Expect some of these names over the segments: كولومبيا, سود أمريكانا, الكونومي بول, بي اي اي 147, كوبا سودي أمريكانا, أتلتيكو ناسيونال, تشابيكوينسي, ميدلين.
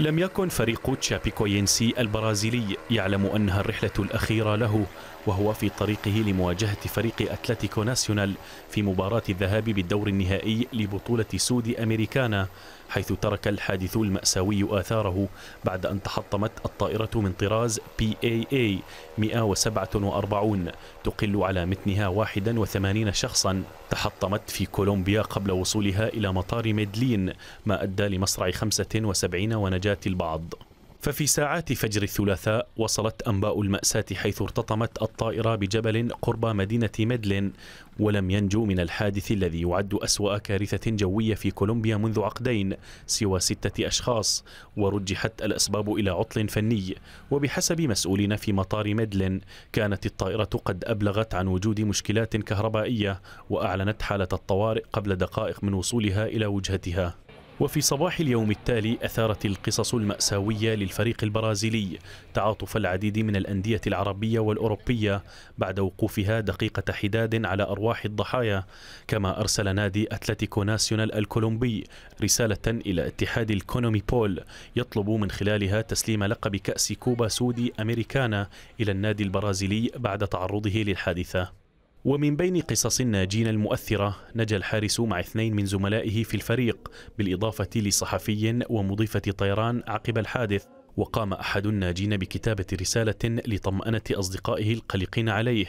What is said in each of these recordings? لم يكن فريق تشابيكوينسي البرازيلي يعلم أنها الرحلة الأخيرة له، وهو في طريقه لمواجهة فريق أتلتيكو ناسيونال في مباراة الذهاب بالدور النهائي لبطولة سود أمريكانا، حيث ترك الحادث المأساوي آثاره بعد أن تحطمت الطائرة من طراز بي اي اي 147 تقل على متنها 81 شخصا، تحطمت في كولومبيا قبل وصولها إلى مطار ميدلين، ما أدى لمصرع 75 ونجاة البعض. ففي ساعات فجر الثلاثاء وصلت أنباء المأساة، حيث ارتطمت الطائرة بجبل قرب مدينة ميدلين، ولم ينجو من الحادث الذي يعد أسوأ كارثة جوية في كولومبيا منذ عقدين سوى 6 أشخاص، ورجحت الأسباب إلى عطل فني. وبحسب مسؤولين في مطار ميدلين، كانت الطائرة قد أبلغت عن وجود مشكلات كهربائية وأعلنت حالة الطوارئ قبل دقائق من وصولها إلى وجهتها. وفي صباح اليوم التالي أثارت القصص المأساوية للفريق البرازيلي تعاطف العديد من الأندية العربية والأوروبية بعد وقوفها دقيقة حداد على أرواح الضحايا، كما أرسل نادي أتلتيكو ناسيونال الكولومبي رسالة إلى اتحاد الكونومي بول يطلب من خلالها تسليم لقب كأس كوبا سودي أمريكانا إلى النادي البرازيلي بعد تعرضه للحادثة. ومن بين قصص الناجين المؤثرة، نجا الحارس مع 2 من زملائه في الفريق، بالإضافة لصحفي ومضيفة طيران عقب الحادث. وقام أحد الناجين بكتابة رسالة لطمأنة أصدقائه القلقين عليه،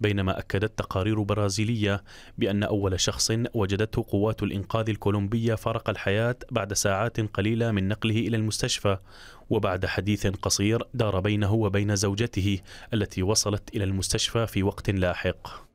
بينما أكدت تقارير برازيلية بأن أول شخص وجدته قوات الإنقاذ الكولومبية فارق الحياة بعد ساعات قليلة من نقله إلى المستشفى، وبعد حديث قصير دار بينه وبين زوجته التي وصلت إلى المستشفى في وقت لاحق.